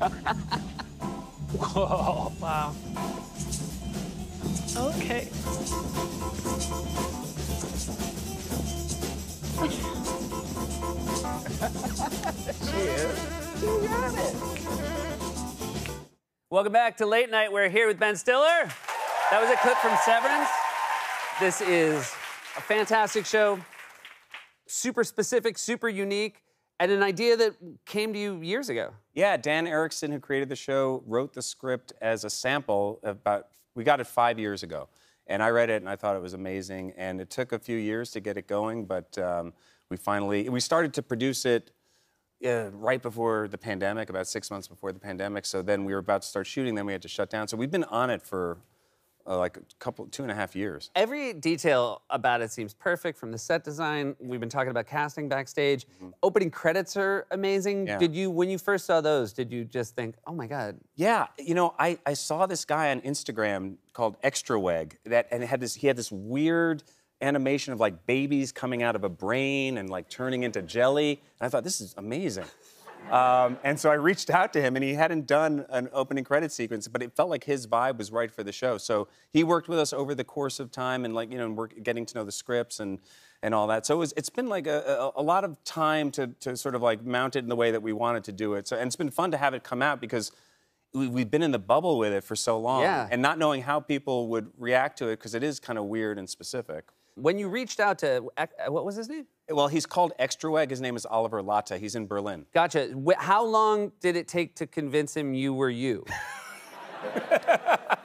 Whoa. Wow. Okay. She is. You got it. Welcome back to Late Night. We're here with Ben Stiller. That was a clip from Severance. This is a fantastic show. Super specific, super unique, and an idea that came to you years ago. Yeah, Dan Erickson, who created the show, wrote the script as a sample about... We got it 5 years ago, and I read it, and I thought it was amazing. And it took a few years to get it going, but we started to produce it right before the pandemic, about 6 months before the pandemic. So then we were about to start shooting, then we had to shut down. So we've been on it for like a couple, 2.5 years. Every detail about it seems perfect, from the set design. We've been talking about casting backstage. Mm-hmm. Opening credits are amazing. Yeah. Did you, when you first saw those, did you just think, oh my God? Yeah, you know, I saw this guy on Instagram called Extraweg, and he had this weird animation of like babies coming out of a brain and like turning into jelly. And I thought, this is amazing. And so I reached out to him, and he hadn't done an opening credit sequence, but it felt like his vibe was right for the show. So he worked with us over the course of time, and like, you know, and we're getting to know the scripts and all that. So it's been like a lot of time to sort of like mount it in the way that we wanted to do it. So, and it's been fun to have it come out, because we've been in the bubble with it for so long, yeah, and not knowing how people would react to it, because it is kind of weird and specific. When you reached out to, what was his name? Well, he's called Extraweg. His name is Oliver Latta. He's in Berlin. Gotcha. How long did it take to convince him you were you?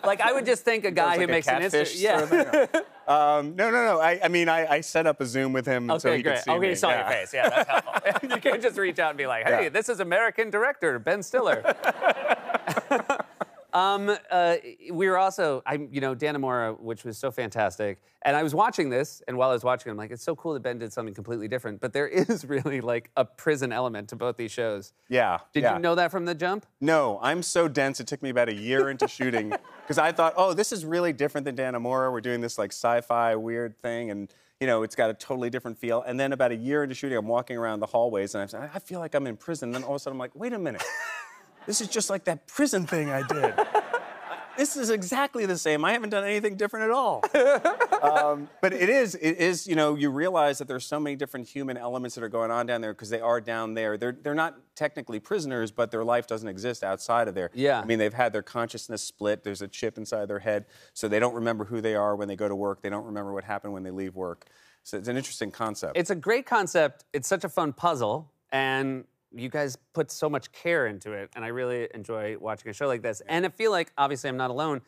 Like, I would just think a guy who makes an Instagram. Yeah. No. I mean, I set up a Zoom with him so he could see me. Okay, great. Oh, he saw your face. Yeah, that's helpful. You can't just reach out and be like, hey, this is American director Ben Stiller. We were also, you know, Dannemora, which was so fantastic. And I was watching this, and while I was watching it, I'm like, it's so cool that Ben did something completely different. But there is really, like, a prison element to both these shows. Yeah. Did you know that from the jump? No, I'm so dense, it took me about a year into shooting. Because I thought, oh, this is really different than Dannemora. We're doing this, like, sci-fi weird thing, and, you know, it's got a totally different feel. And then about a year into shooting, I'm walking around the hallways, and I'm saying, I feel like I'm in prison. And then all of a sudden, I'm like, wait a minute. This is just like that prison thing I did. This is exactly the same. I haven't done anything different at all. But it is, you know, you realize that there's so many different human elements that are going on down there, because they are down there. They're not technically prisoners, but their life doesn't exist outside of there. Yeah. I mean, they've had their consciousness split. There's a chip inside their head, so they don't remember who they are when they go to work. They don't remember what happened when they leave work. So it's an interesting concept. It's a great concept. It's such a fun puzzle, and you guys put so much care into it, and I really enjoy watching a show like this. And I feel like, obviously, I'm not alone.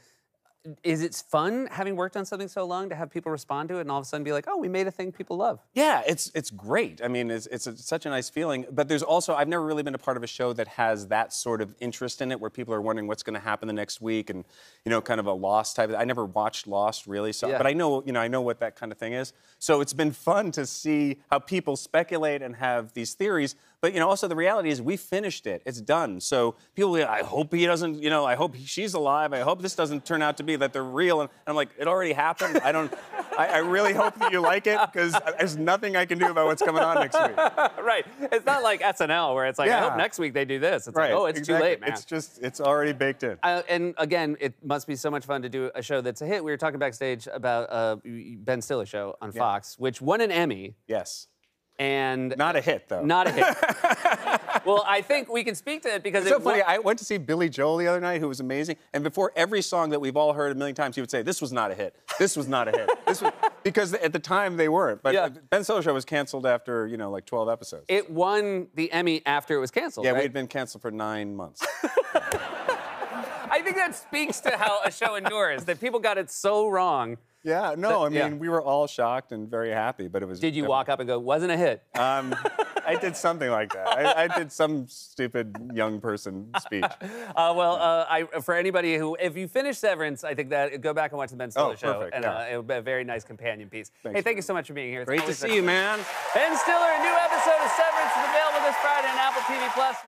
Is it fun, having worked on something so long, to have people respond to it and all of a sudden be like, oh, we made a thing people love? Yeah, it's great. I mean, it's such a nice feeling. But there's also, I've never really been a part of a show that has that sort of interest in it, where people are wondering what's going to happen the next week, and, you know, kind of a Lost type. I never watched Lost, really, so, yeah, but I know, you know, I know what that kind of thing is. So it's been fun to see how people speculate and have these theories. But, you know, also the reality is we finished it. It's done. So people will be like, I hope he doesn't, you know, I hope she's alive. I hope this doesn't turn out to be that they're real. And I'm like, it already happened. I really hope that you like it, because there's nothing I can do about what's coming on next week. Right. It's not like SNL, where it's like, I hope next week they do this. It's like, oh, it's exactly too late, man. It's just, it's already baked in. And again, it must be so much fun to do a show that's a hit. We were talking backstage about Ben Stiller Show on Fox, which won an Emmy. Yes. And not a hit, though. Not a hit. Well, I think we can speak to it, because it's so funny. I went to see Billy Joel the other night, who was amazing. And before every song that we've all heard a million times, he would say, "This was not a hit. This was not a hit." This was... Because at the time they weren't. But Ben Stiller Show was canceled after, you know, like 12 episodes. It won the Emmy after it was canceled. Yeah, right? We had been canceled for 9 months. I think that speaks to how a show endures. That people got it so wrong. Yeah, no, I mean, we were all shocked and very happy, but it was... Did you walk up and go, wasn't a hit? I did something like that. I did some stupid young person speech. For anybody who... If you finish Severance, I think that... Go back and watch The Ben Stiller Show. Perfect, it would be a very nice companion piece. Thanks, hey, thank you so much for being here. It's great to see you, man. Ben Stiller, a new episode of Severance is available this Friday on Apple TV+.